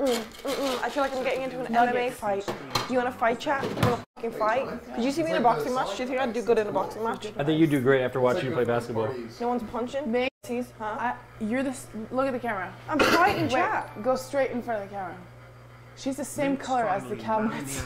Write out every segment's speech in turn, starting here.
I feel like I'm getting into an MMA fight. Do you want to fight, chat? You want to fucking fight? Could you see me in a boxing match? Do you think I'd do good in a boxing match? I think you do great after watching you play basketball. No one's punching? Minx, huh? You're the... Look at the camera. I'm fighting, chat. Go straight in front of the camera. She's the same color as the cabinets.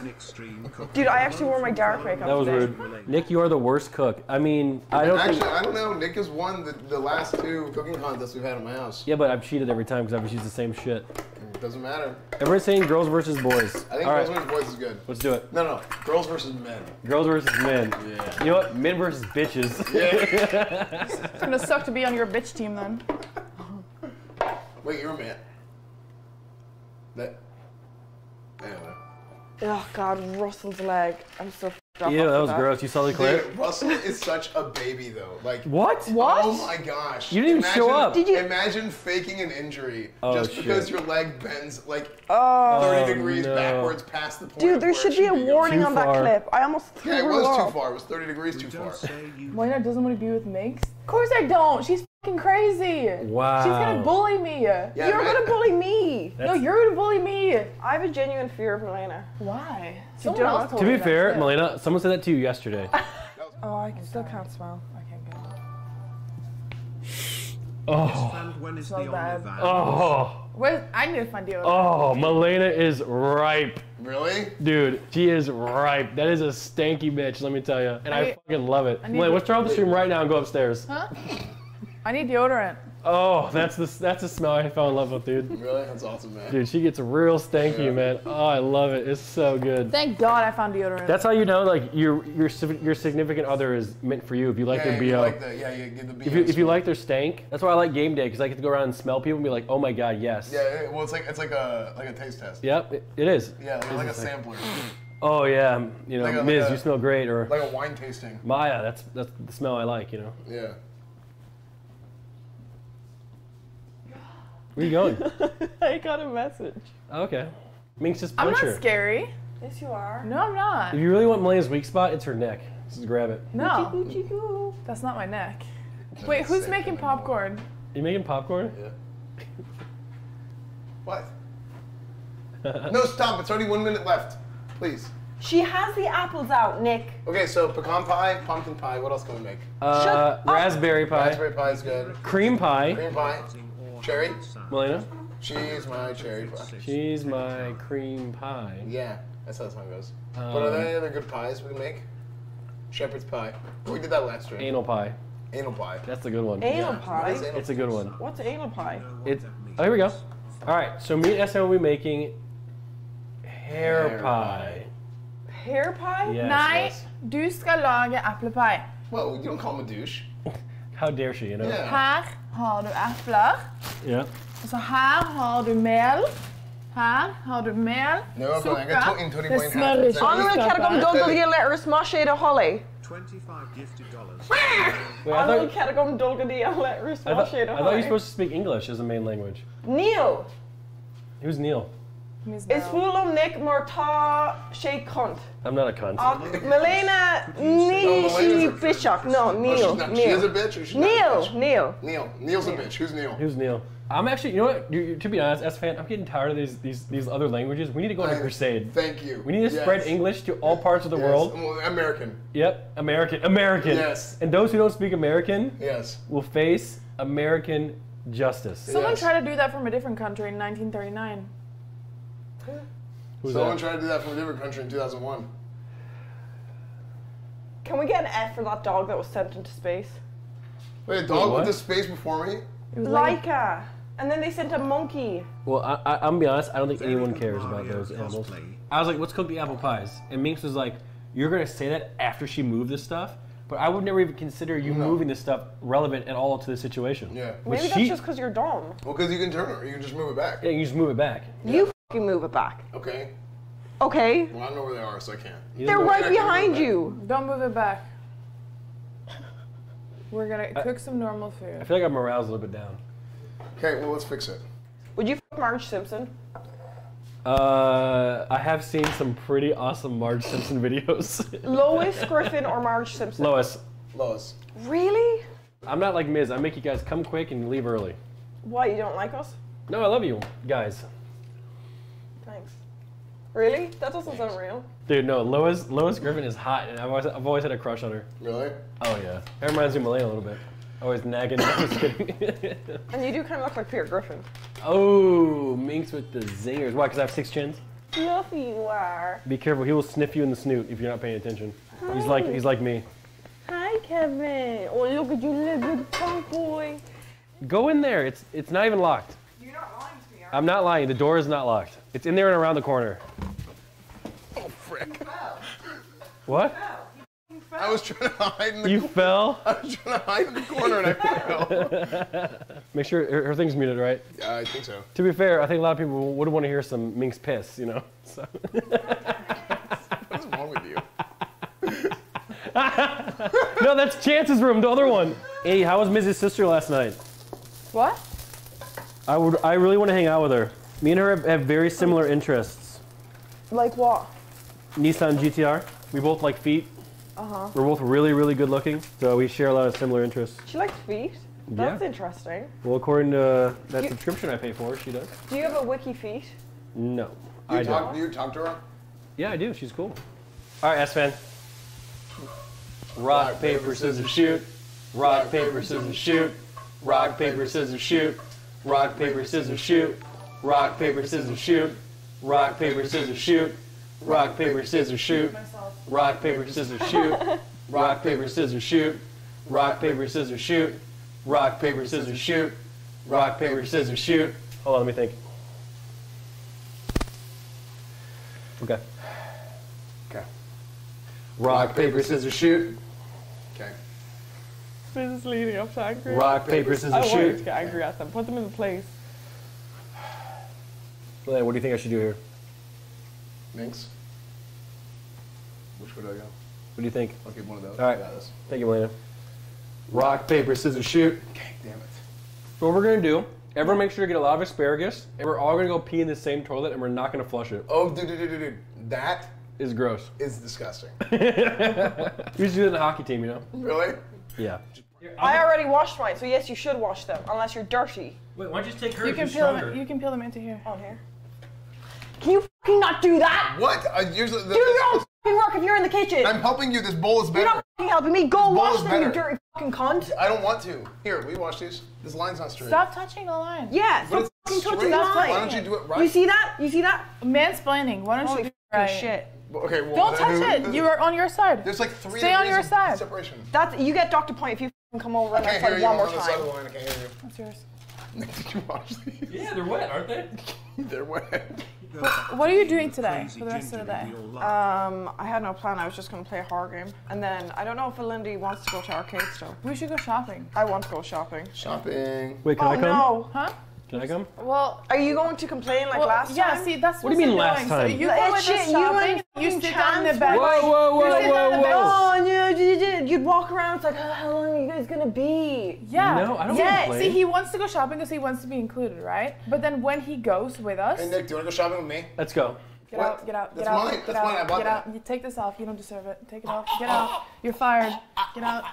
Dude, I actually wore my dark makeup today. That was rude. Nick, you are the worst cook. I mean, I don't actually, think... I don't know. Nick has won the last two cooking contests we've had in my house. Yeah, but I've cheated every time because I've used the same shit. It doesn't matter. Everyone's saying girls versus boys. I think girls versus boys is good. Let's do it. No, no. Girls versus men. Girls versus men. Yeah. You know what? Men versus bitches. Yeah. It's gonna suck to be on your bitch team then. Wait, you're a man. That... Anyway. Oh God, Russell's leg. I'm so f***ed up. Yeah, that was gross. You saw the clip? Dude, Russell is such a baby though. Like What? Oh my gosh. You didn't even show up. Did you? Imagine faking an injury just because your leg bends like 30 degrees backwards past the point. Dude, there should be a warning on that clip. I almost threw it off. Yeah, it was too far. It was 30 degrees too far. Malena doesn't want to be with Minx? Of course I don't. She's f***ing crazy. Wow. She's gonna bully me. Yeah, you're gonna bully me. No, you're gonna bully me. I have a genuine fear of Malena. Why? To be fair, Malena, someone said that to you yesterday. I still can't smell. I can't get it. Oh. So bad. Oh. I need to find deodorant. Oh, Malena is ripe. Really? Dude, she is ripe. That is a stanky bitch, let me tell you. And I fucking love it. Malena, let's turn off the stream right now and go upstairs. Huh? I need deodorant. Oh, that's the smell I fell in love with, dude. Really? That's awesome, man. Dude, she gets real stanky, man. Oh, I love it. It's so good. Thank God I found deodorant. That's how you know, like, your significant other is meant for you if you like their BO. You get the BO. If you like their stank, that's why I like game day, because I get to go around and smell people and be like, oh my God, yes. Yeah, well, it's like a taste test. Yep, it is. Yeah, like a sampler. Oh yeah, you know, like Miz, you smell great, or like a wine tasting. Maya, that's the smell I like, you know. Yeah. Where are you going? I got a message. Oh, okay. Minx just punched her. I'm not scary. Yes, you are. No, I'm not. If you really want Malena's weak spot, it's her neck. Just grab it. No. Oochie-goo. That's not my neck. Wait, who's making popcorn? You making popcorn? Yeah. What? No, stop. It's already 1 minute left. Please. She has the apples out, Nick. Okay, so pecan pie, pumpkin pie. What else can we make? Raspberry pie. Raspberry pie is good. Cream pie. Cream pie. Cherry? Malena? She's my cherry pie. She's my cream pie. Yeah, that's how the song goes. But are there any other good pies we can make? Shepherd's pie. We did that last year. Anal pie. Anal pie. That's a good one. Anal pie? It's a good one. What's anal pie? Oh, here we go. All right, so me and SM will be making hair pie. Hair pie? Yes, Nei, du skal lage apple pie. Well, you don't call him a douche. How dare she, you know? Yeah. Her har du äpplar. Yeah. Så här har du mel. Här har du mel. No, okay, I got into the point. I'm going to categorize dog of the letter smash it a holly. $25 gifted. I'm going to categorize dog of the letter smash it a holly. I thought you were supposed to speak English as a main language. Neil. Who's Neil? It's full of Nick Marta Shay cunt. I'm not a cunt. Malena, she Bishop. No, Neil. No, she is a bitch or she's not a bitch? Neil. Neil's a bitch. Who's Neil? Who's Neil? I'm actually, you know what? To be honest, S-Fan, I'm getting tired of these other languages. We need to go on a crusade. Thank you. We need to spread English to all parts of the world. American. Yep, American. Yes. And those who don't speak American will face American justice. Someone tried to do that from a different country in 1939. Someone tried to do that from a different country in 2001. Can we get an F for that dog that was sent into space? Wait, a dog went to space before me? It was Laika. And then they sent a monkey. Well, I'm going to be honest, I don't think anyone cares about those animals. I was like, let's cook the apple pies. And Minx was like, you're going to say that after she moved this stuff? But I would never even consider you moving this stuff relevant at all to the situation. Yeah. Maybe that's just because you're dumb. Well, because you can turn it, or you can just move it back. Yeah, you just move it back. You f***ing move it back. Okay. Okay. Well, I don't know where they are, so I can't. They're right behind you. Don't move it back. We're going to cook some normal food. I feel like our morale's a little bit down. Okay, well, let's fix it. Would you f*** Marge Simpson? I have seen some pretty awesome Marge Simpson videos. Lois Griffin or Marge Simpson? Lois. Lois. Really? I'm not like Miz. I make you guys come quick and leave early. Why? You don't like us? No, I love you guys. Really? That doesn't sound real. Dude, no. Lois Griffin is hot, and I've always had a crush on her. Really? Oh yeah. That reminds me of Malena a little bit. Always nagging. Just kidding. And you do kind of look like Peter Griffin. Oh, Minx with the zingers. Why? Because I have 6 chins. Snuffy you are. Be careful. He will sniff you in the snoot if you're not paying attention. Hi. He's like me. Hi, Kevin. Oh, look at you, little good punk boy. Go in there. It's not even locked. You're not lying to me, are you? I'm not lying. The door is not locked. It's in there and around the corner. Oh, frick. You fell. What? You fell. I was trying to hide in the corner. You fell? I was trying to hide in the corner and I fell. Make sure her thing's muted, right? Yeah, I think so. To be fair, I think a lot of people would want to hear some Minx piss, you know? So. What's wrong with you? No, that's Chance's room, the other one. Hey, how was Mizzy's sister last night? What? I really want to hang out with her. Me and her have very similar interests. Like what? Nissan GTR. We both like feet. Uh-huh. We're both really, really good looking, so we share a lot of similar interests. She likes feet? That's interesting. Well, according to that subscription I pay for, she does. Do you have a wiki feet? No, I don't. Do you talk to her? Yeah, I do. She's cool. All right, S-Fan. Rock, paper, scissors, shoot. Rock, paper, scissors, shoot. Rock, paper, scissors, shoot. Rock, paper, scissors, shoot. Rock, paper, scissors, shoot. Rock, paper, scissors, shoot. Rock, paper, scissors, shoot. Rock, paper, scissors, shoot. Rock, paper, scissors, shoot. Rock, paper, scissors, shoot. Rock, paper, scissors, shoot. Rock, paper, scissors, shoot. Hold on, let me think. Okay. Okay. Rock, paper, scissors, shoot. Okay. This is leading up to angry. Rock, paper, scissors, shoot. I don't want to get angry at them. Put them in the place. Malena, what do you think I should do here? Minx. Which way do I go? What do you think? I'll get one of those. All right. Thank you, Malena. Rock, paper, scissors, shoot. Okay, damn it. So what we're going to do, everyone make sure to get a lot of asparagus, and we're all going to go pee in the same toilet, and we're not going to flush it. Oh, dude. That is gross. It's disgusting. We used to do it in a hockey team, you know? Really? Yeah. I already washed mine, so yes, you should wash them, unless you're dirty. Wait, why don't you just take hers? You can peel them into here. On here. Can you fucking not do that? What? You don't fucking work if you're in the kitchen. I'm helping you. This bowl is better. You're not fucking helping me. Go wash them, you dirty fucking cunt. I don't want to. Here, we wash these. This line's not straight. Stop touching the line. Yeah, stop fucking touching the line. Why don't you do it right? You see that? You see that? Mansplaining. Why don't you do it right? Shit. Okay, well, don't touch it. You are on your side. There's like 3 Stay on your side. Separation. That's, you get Dr. Point if you come over and I one more time. I can't hear you. That's yours. Did you wash these? Yeah, they're wet, aren't they? They're wet. What are you doing today for the rest of the day? I had no plan. I was just going to play a horror game. And then I don't know if Lindy wants to go to arcade still. We should go shopping. I want to go shopping. Shopping. Wait, can I come? No. Huh? Can I come? Well, are you going to complain like last time? Yeah, see, that's what do you mean last time? So you go with us shopping, you sit down in the back. Whoa. You'd walk around, it's like, oh, how long are you guys going to be? Yeah. No, I don't want to complain. See, he wants to go shopping because he wants to be included, right? But then when he goes with us... Hey, Nick, do you want to go shopping with me? Let's go. Get out, get out, get out. That's mine. That's mine. I bought that. You take this off. You don't deserve it. Take it off. Get out. You're fired. Get out.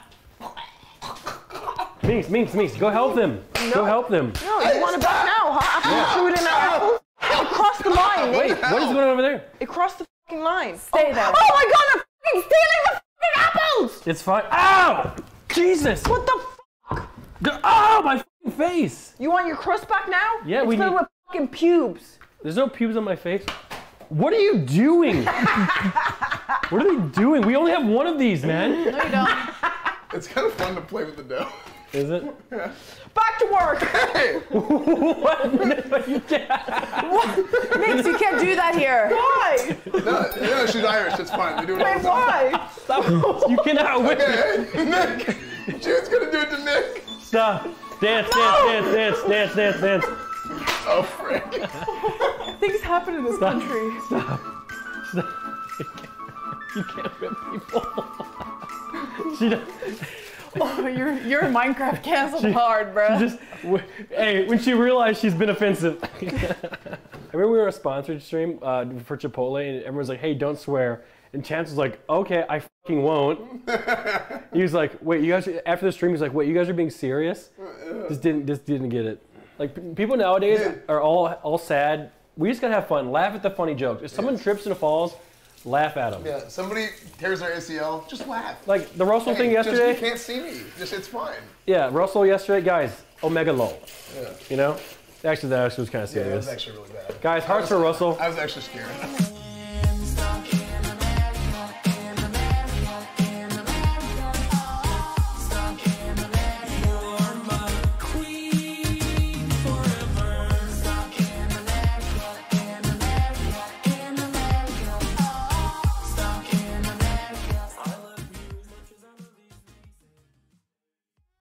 Minx, go help them. No. Go help them. No, you want to back now, huh? After you threw it in our house? It crossed the line. Wait, what is going on over there? It crossed the fucking line. Stay there. Oh my god, they're fucking stealing the fucking apples! It's fine. Ow! Jesus! What the fuck? Oh, my fucking face! You want your crust back now? Yeah, it's filled with fucking pubes. There's no pubes on my face. What are you doing? What are they doing? We only have one of these, man. No, you don't. It's kind of fun to play with the dough. Is it? Yeah. Back to work! Hey! What? What? Minx, you can't do that here. Why? No, she's Irish. It's fine. They do it all the time. Why? Stop. You cannot win. Okay. Nick. Jude's gonna do it to Nick. Stop. Dance. Oh, frick. Things happen in this country. Stop. You can't whip people. She doesn't. Oh, you're Minecraft canceled hard, bro. Hey, when she realized she's been offensive. I remember we were a sponsored stream for Chipotle, and everyone's like, "Hey, don't swear." And Chance was like, "Okay, I fucking won't." He was like, "Wait, you guys?" After the stream, he's like, "Wait, you guys are being serious?" Just didn't get it. Like people nowadays are all sad We just gotta have fun. Laugh at the funny jokes. If someone trips and falls, laugh at them. Yeah, somebody tears their ACL, just laugh. Like the Russell thing yesterday. Just, you can't see me. Just it's fine. Yeah, Russell yesterday, guys. Omega lol. Yeah. You know, actually that was kind of serious. Yeah, that was actually really bad. Guys, hearts for Russell. I was actually scared.